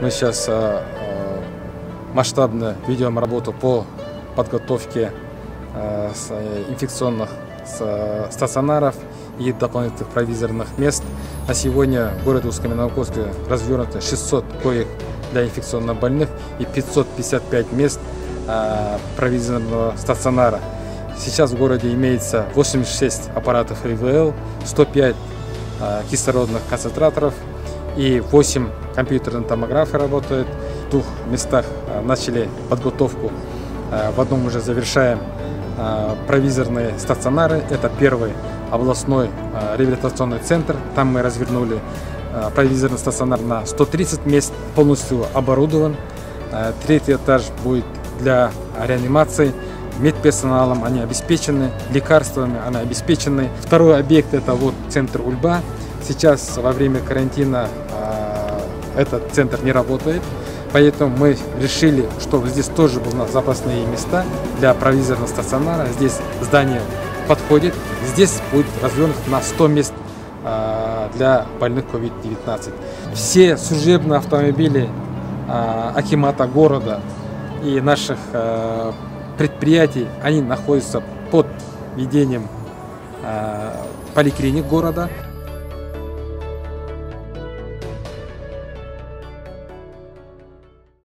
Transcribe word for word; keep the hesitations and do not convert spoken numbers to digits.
Мы сейчас масштабно ведем работу по подготовке инфекционных стационаров и дополнительных провизорных мест. На сегодня в городе Усть-Каменогорске развернуто шестьсот коек для инфекционно больных и пятьсот пятьдесят пять мест провизорного стационара. Сейчас в городе имеется восемьдесят шесть аппаратов И В Л, сто пять кислородных концентраторов и восемь компьютерных томографов работают. В двух местах начали подготовку, в одном уже завершаем провизорные стационары. Это первый областной реабилитационный центр. Там мы развернули провизорный стационар на сто тридцать мест, полностью оборудован. Третий этаж будет для реанимации. Медперсоналом они обеспечены, лекарствами они обеспечены. Второй объект – это вот центр Ульба. Сейчас во время карантина э, этот центр не работает, поэтому мы решили, что здесь тоже будут запасные места для провизорного стационара. Здесь здание подходит, здесь будет развернут на сто мест э, для больных ковид девятнадцать. Все служебные автомобили э, Акимата города и наших э, предприятий, они находятся под ведением э, поликлиник города.